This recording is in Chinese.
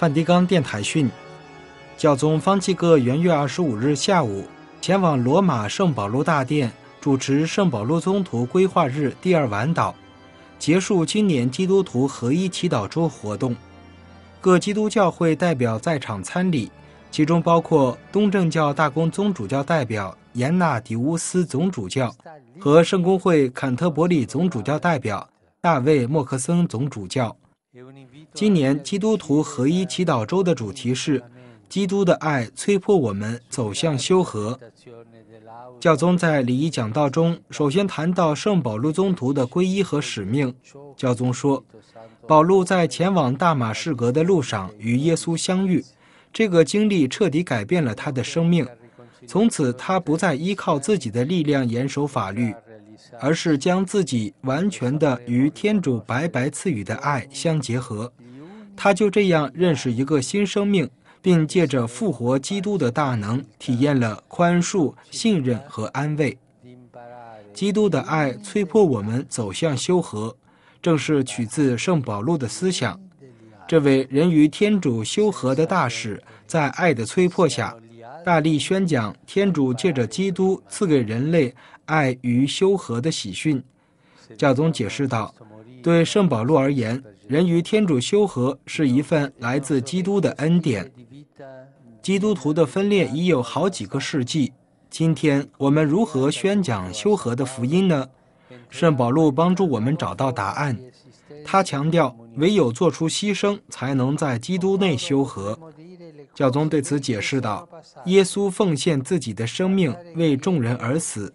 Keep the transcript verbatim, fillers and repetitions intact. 梵蒂冈电台讯，教宗方济各元月二十五日下午前往罗马圣保禄大殿主持圣保禄宗徒规划日第二晚祷，结束今年基督徒合一祈祷周活动。各基督教会代表在场参礼，其中包括东正教大公宗主教代表延纳迪乌斯总主教和圣公会坎特伯里总主教代表大卫莫克森总主教。今年基督徒合一祈祷周的主题是基督的爱催迫我们走向修和。教宗在礼仪讲道中首先谈到圣保禄宗徒的皈依和使命。教宗说，保禄在前往大马士革的路上与耶稣相遇，这个经历彻底改变了他的生命。从此他不再依靠自己的力量严守法律，而是将自己完全的与天主白白赐予的爱相结合。他就这样认识一个新生命，并借着复活基督的大能，体验了宽恕、信任和安慰。基督的爱催迫我们走向修和，正是取自圣保禄的思想。这位人与天主修和的大使，在爱的催迫下，大力宣讲天主借着基督赐给人类爱与修和的喜讯。教宗解释道，对圣保禄而言，人与天主修和是一份来自基督的恩典。基督徒的分裂已有好几个世纪，今天我们如何宣讲修和的福音呢？圣保禄帮助我们找到答案。他强调，唯有做出牺牲，才能在基督内修和。教宗对此解释道，耶稣奉献自己的生命为众人而死，